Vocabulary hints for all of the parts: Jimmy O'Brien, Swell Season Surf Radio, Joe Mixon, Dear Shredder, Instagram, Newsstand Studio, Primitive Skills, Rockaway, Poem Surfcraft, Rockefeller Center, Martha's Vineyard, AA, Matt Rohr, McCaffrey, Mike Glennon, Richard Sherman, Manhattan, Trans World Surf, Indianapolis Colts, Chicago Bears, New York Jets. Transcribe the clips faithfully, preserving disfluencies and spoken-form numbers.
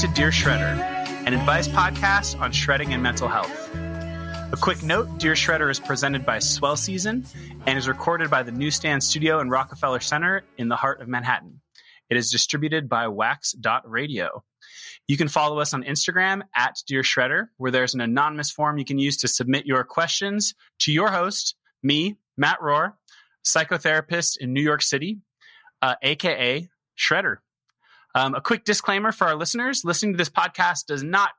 to Dear Shredder, an advice podcast on shredding and mental health. A quick note, Dear Shredder is presented by Swell Season and is recorded by the Newsstand Studio in Rockefeller Center in the heart of Manhattan. It is distributed by wax dot radio. You can follow us on Instagram at Dear Shredder, where there's an anonymous form you can use to submit your questions to your host, me, Matt Rohr, psychotherapist in New York City, uh, a k a. Shredder. Um, a quick disclaimer for our listeners. Listening to this podcast does not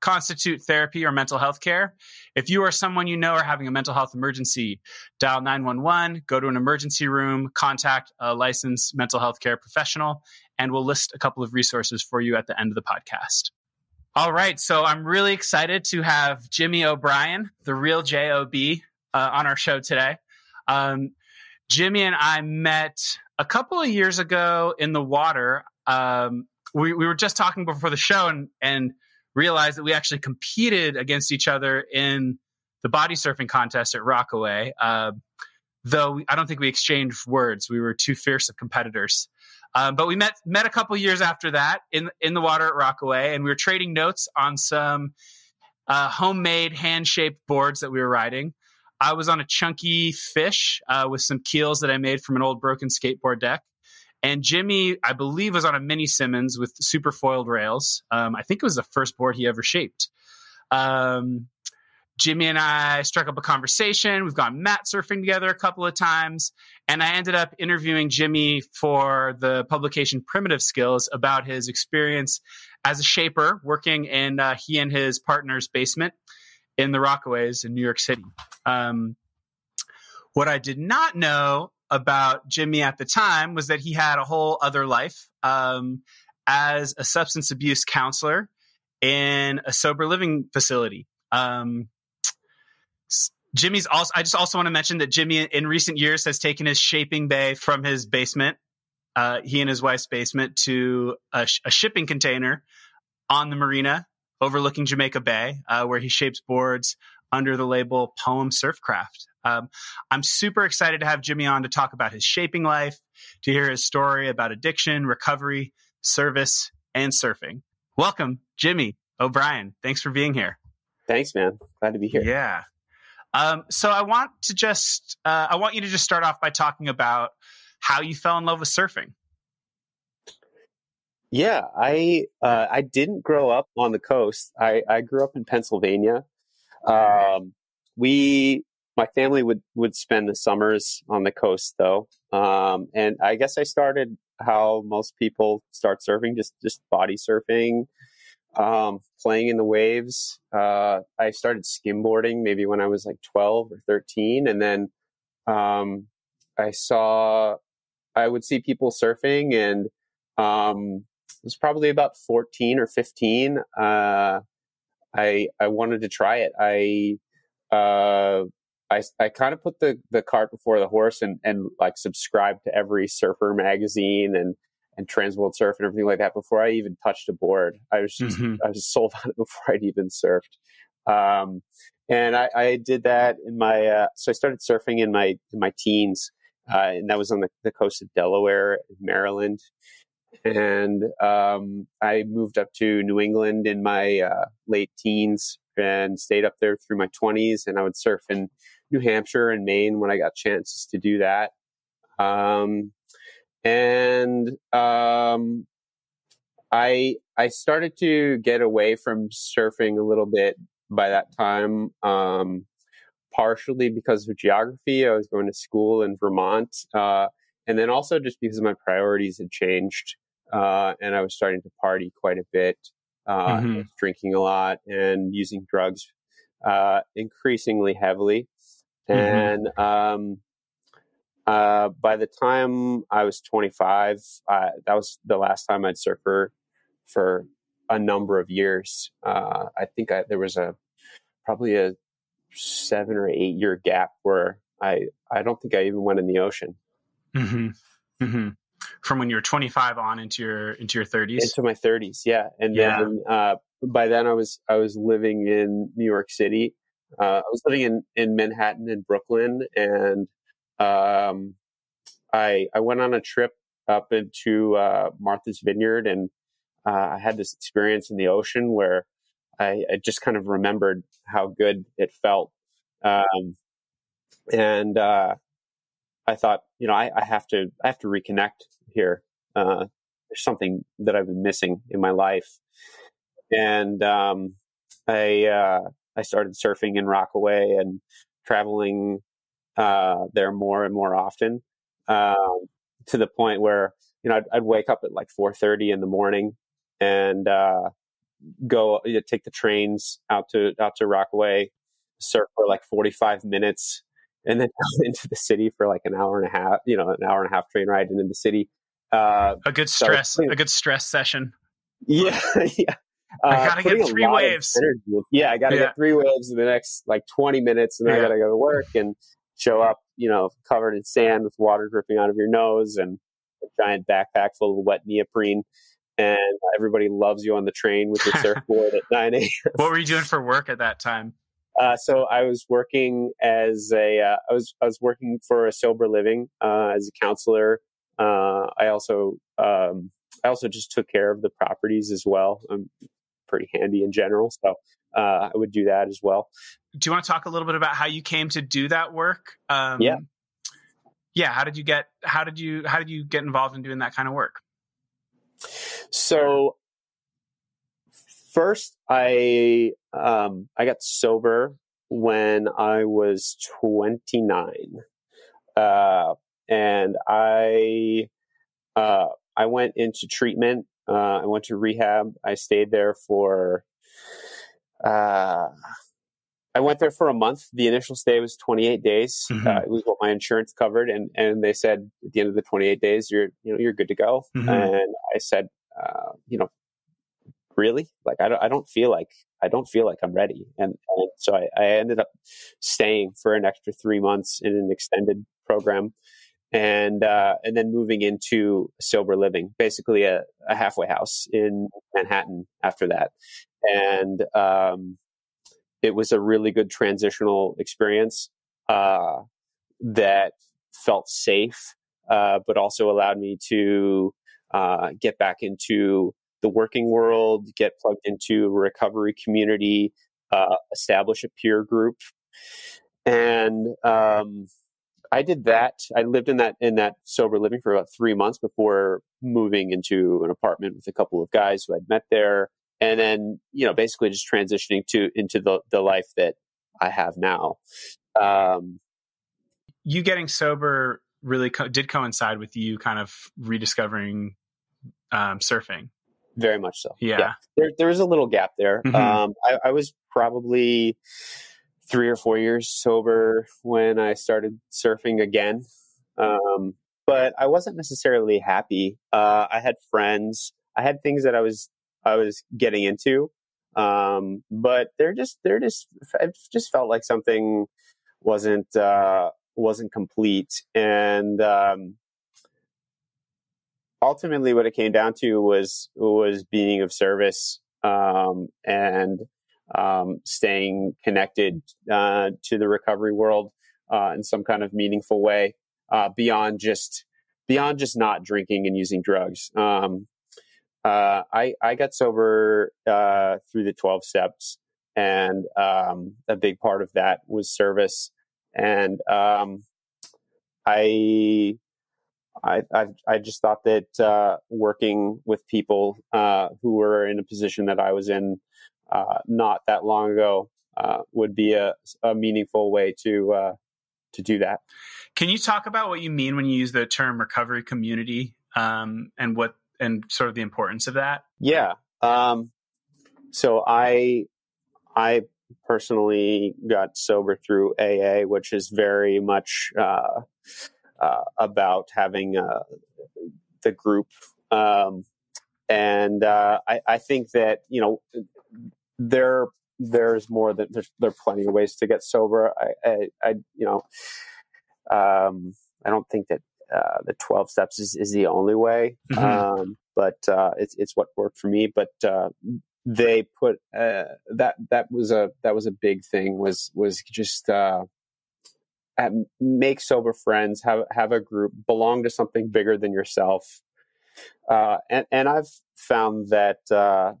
constitute therapy or mental health care. If you or someone you know are having a mental health emergency, dial nine one one, go to an emergency room, contact a licensed mental health care professional, and we'll list a couple of resources for you at the end of the podcast. All right, so I'm really excited to have Jimmy O'Brien, the real J O B, uh, on our show today. Um, Jimmy and I met a couple of years ago in the water. Um, we, we were just talking before the show and, and realized that we actually competed against each other in the body surfing contest at Rockaway. Uh, though we, I don't think we exchanged words. We were too fierce of competitors. Um, but we met met a couple years after that in in the water at Rockaway, and we were trading notes on some uh, homemade hand-shaped boards that we were riding. I was on a chunky fish uh, with some keels that I made from an old broken skateboard deck. And Jimmy, I believe, was on a mini Simmons with super foiled rails. Um, I think it was the first board he ever shaped. Um, Jimmy and I struck up a conversation. We've gone mat surfing together a couple of times. And I ended up interviewing Jimmy for the publication Primitive Skills about his experience as a shaper working in uh, he and his partner's basement in the Rockaways in New York City. Um, what I did not know about Jimmy at the time was that he had a whole other life um, as a substance abuse counselor in a sober living facility. Um, Jimmy's also, I just also want to mention that Jimmy in recent years has taken his shaping bay from his basement, uh, he and his wife's basement, to a, sh- a shipping container on the marina overlooking Jamaica Bay, uh, where he shapes boards under the label Poem Surfcraft. Um, I'm super excited to have Jimmy on to talk about his shaping life, to hear his story about addiction, recovery, service, and surfing. Welcome, Jimmy O'Brien. Thanks for being here. Thanks, man. Glad to be here. Yeah. Um, so I want to just, uh, I want you to just start off by talking about how you fell in love with surfing. Yeah, I uh, I didn't grow up on the coast. I, I grew up in Pennsylvania. Um, we, my family would, would spend the summers on the coast though. Um, and I guess I started how most people start surfing, just, just body surfing, um, playing in the waves. Uh, I started skimboarding maybe when I was like twelve or thirteen. And then, um, I saw, I would see people surfing and, um, it was probably about fourteen or fifteen. Uh, I, I wanted to try it. I, uh, I, I kind of put the, the cart before the horse and, and like subscribed to every surfer magazine and, and Trans World Surf and everything like that before I even touched a board. I was just, mm-hmm. I was sold on it before I'd even surfed. Um, and I, I did that in my, uh, so I started surfing in my, in my teens. Uh, and that was on the, the coast of Delaware, Maryland. And, um, I moved up to New England in my, uh, late teens and stayed up there through my twenties. And I would surf in New Hampshire and Maine when I got chances to do that. Um, and, um, I, I started to get away from surfing a little bit by that time. Um, partially because of geography. I was going to school in Vermont, uh, and then also just because my priorities had changed. Uh, and I was starting to party quite a bit, uh, mm-hmm. drinking a lot and using drugs, uh, increasingly heavily. Mm-hmm. And, um, uh, by the time I was twenty-five, uh, that was the last time I'd surfed for, for a number of years. Uh, I think I, there was a, probably a seven or eight year gap where I, I don't think I even went in the ocean. Mm-hmm. Mm-hmm. From when you were twenty-five on into your into your thirties, into my thirties, yeah. And yeah. then uh, by then I was I was living in New York City. Uh, I was living in, in Manhattan and Brooklyn, and um, I I went on a trip up into uh, Martha's Vineyard and uh, I had this experience in the ocean where I, I just kind of remembered how good it felt. Um, and, uh, I thought, you know, I, I have to, I have to reconnect here. Uh, there's something that I've been missing in my life. And, um, I, uh, I started surfing in Rockaway and traveling, uh, there more and more often, um, to the point where, you know, I'd, I'd wake up at like four thirty in the morning and, uh, go you know, take the trains out to, out to Rockaway, surf for like forty-five minutes and then into the city for like an hour and a half, you know, an hour and a half train ride into the city. Uh, a good stress, so a good stress session. Yeah. Yeah. Uh, I gotta get three waves. Yeah, I gotta yeah. get three waves in the next like twenty minutes, and then yeah. I gotta go to work and show up, you know, covered in sand with water dripping out of your nose and a giant backpack full of wet neoprene. And everybody loves you on the train with your surfboard at nine a.m. What were you doing for work at that time? Uh, so I was working as a, uh, I was I was working for a sober living uh, as a counselor. Uh, I also um, I also just took care of the properties as well. I'm pretty handy in general, so uh, I would do that as well. Do you want to talk a little bit about how you came to do that work? Um, yeah, yeah. How did you get? How did you? How did you get involved in doing that kind of work? So first, I um, I got sober when I was twenty-nine, uh, and I uh, I went into treatment. Uh, I went to rehab. I stayed there for uh, I went there for a month. The initial stay was twenty-eight days. Mm-hmm. Uh, it was what my insurance covered, and and they said at the end of the twenty-eight days, you're you know you're good to go. Mm-hmm. And I said, uh, you know, really? Like, I don't, I don't feel like, I don't feel like I'm ready. And, and so I, I ended up staying for an extra three months in an extended program and, uh, and then moving into sober living, basically a, a halfway house in Manhattan after that. And, um, it was a really good transitional experience, uh, that felt safe, uh, but also allowed me to, uh, get back into the working world, get plugged into a recovery community, uh, establish a peer group. And, um, I did that. I lived in that, in that sober living for about three months before moving into an apartment with a couple of guys who I'd met there. And then, you know, basically just transitioning to, into the, the life that I have now. Um, you getting sober really co- did coincide with you kind of rediscovering, um, surfing. Very much so. Yeah. yeah. There, there was a little gap there. Mm-hmm. Um, I, I was probably three or four years sober when I started surfing again. Um, but I wasn't necessarily happy. Uh, I had friends, I had things that I was, I was getting into. Um, but they're just, they're just, it just felt like something wasn't, uh, wasn't complete. And, um, ultimately what it came down to was, was being of service, um, and, um, staying connected, uh, to the recovery world, uh, in some kind of meaningful way, uh, beyond just, beyond just not drinking and using drugs. Um, uh, I, I got sober, uh, through the twelve steps, and, um, a big part of that was service. And, um, I, I, I, I just thought that, uh, working with people, uh, who were in a position that I was in, uh, not that long ago, uh, would be a, a meaningful way to, uh, to do that. Can you talk about what you mean when you use the term recovery community, um, and what, and sort of the importance of that? Yeah. Um, so I, I personally got sober through A A, which is very much, uh, Uh, about having uh, the group. Um, and uh, I, I think that, you know, there there's more that there's, there are plenty of ways to get sober. I, I, I you know, um, I don't think that uh, the twelve steps is, is the only way, mm-hmm. um, but uh, it's, it's what worked for me. But uh, they put uh, that, that was a, that was a big thing was, was just, uh, make sober friends, have have a group, belong to something bigger than yourself, Uh, and, and I've found that uh,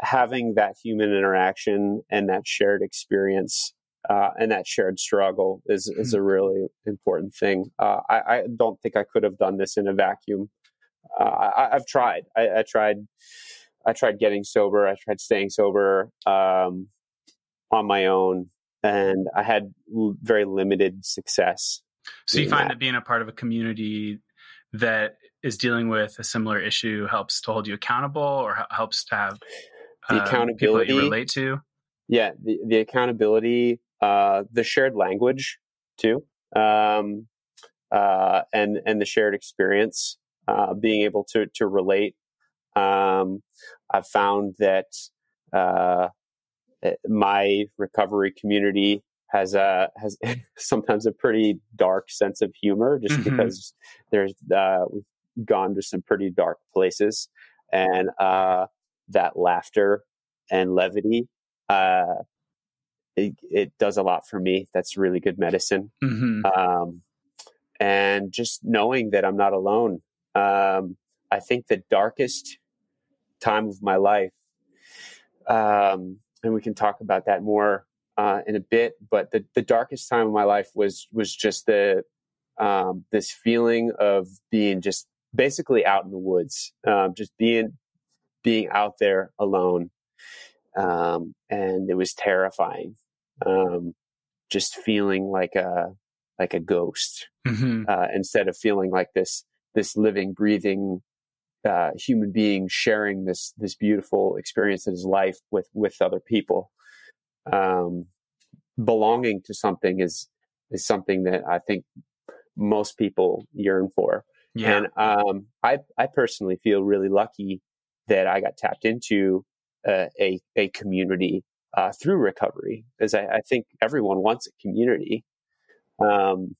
having that human interaction and that shared experience uh, and that shared struggle is, mm-hmm. is a really important thing. Uh, I, I don't think I could have done this in a vacuum. Uh, I, I've tried. I, I tried. I tried getting sober. I tried staying sober um, on my own, and I had l- very limited success. So you find that. that being a part of a community that is dealing with a similar issue helps to hold you accountable, or h- helps to have uh, the accountability people that you relate to. Yeah, the, the accountability, uh, the shared language too, um, uh, and and the shared experience, uh, being able to to relate. Um, I've found that uh, my recovery community has a has sometimes a pretty dark sense of humor, just mm-hmm. because there's uh, we've gone to some pretty dark places, and uh, that laughter and levity uh, it, it does a lot for me. That's really good medicine, mm-hmm. um, and just knowing that I'm not alone. Um, I think the darkest time of my life, um, and we can talk about that more uh, in a bit. But the, the darkest time of my life was was just the um, this feeling of being just basically out in the woods, um, just being being out there alone, um, and it was terrifying. Um, just feeling like a like a ghost mm-hmm. uh, instead of feeling like this this living, breathing. Uh, human being sharing this this beautiful experience of his life with with other people. Um, belonging to something is is something that I think most people yearn for. Yeah. And um, I I personally feel really lucky that I got tapped into uh, a a community uh, through recovery, because I, I think everyone wants a community, um,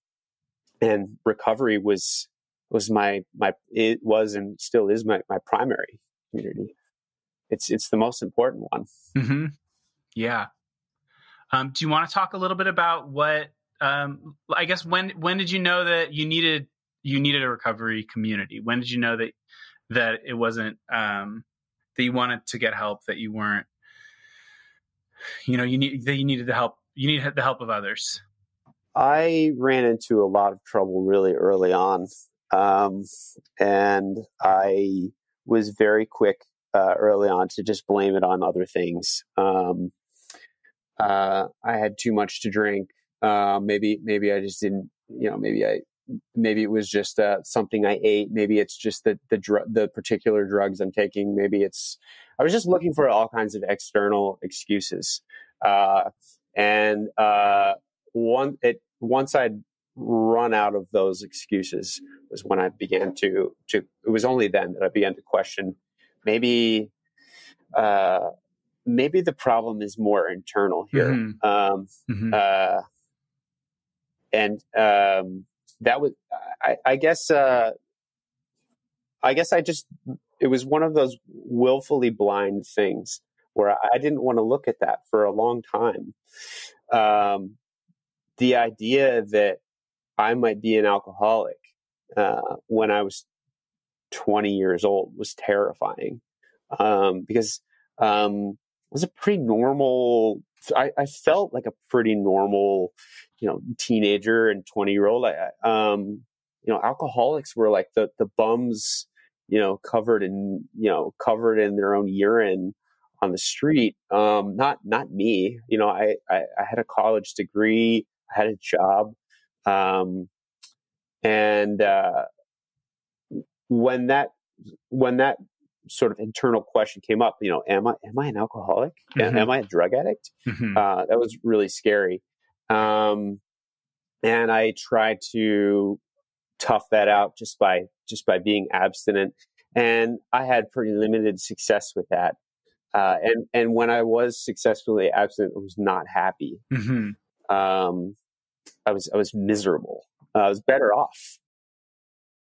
and recovery was. was my, my, it was, and still is my, my primary community. It's, it's the most important one. Mm-hmm. Yeah. Um, do you want to talk a little bit about what, um, I guess when, when did you know that you needed, you needed a recovery community? When did you know that, that it wasn't, um, that you wanted to get help, that you weren't, you know, you need, that you needed the help, you needed the help of others? I ran into a lot of trouble really early on. Um, and I was very quick, uh, early on to just blame it on other things. Um, uh, I had too much to drink. Uh, maybe, maybe I just didn't, you know, maybe I, maybe it was just, uh, something I ate. Maybe it's just the, the drug, the particular drugs I'm taking. Maybe it's, I was just looking for all kinds of external excuses. Uh, and, uh, one, it, once I'd run out of those excuses was when I began to, to, it was only then that I began to question, maybe, uh, maybe the problem is more internal here. Mm-hmm. Um, mm-hmm. uh, and, um, that was, I, I guess, uh, I guess I just, it was one of those willfully blind things where I didn't want to look at that for a long time. Um, the idea that I might be an alcoholic uh, when I was twenty years old was terrifying um, because um, it was a pretty normal. I, I felt like a pretty normal, you know, teenager and twenty year old. I, um, you know, alcoholics were like the the bums, you know, covered in you know covered in their own urine on the street. Um, not not me. You know, I, I I had a college degree. I had a job. Um, and, uh, when that, when that sort of internal question came up, you know, am I, am I an alcoholic? Mm-hmm. Am I a drug addict? Mm-hmm. Uh, that was really scary. Um, and I tried to tough that out just by, just by being abstinent. And I had pretty limited success with that. Uh, and, and when I was successfully abstinent, I was not happy. Mm-hmm. Um, I was, I was miserable. Uh, I was better off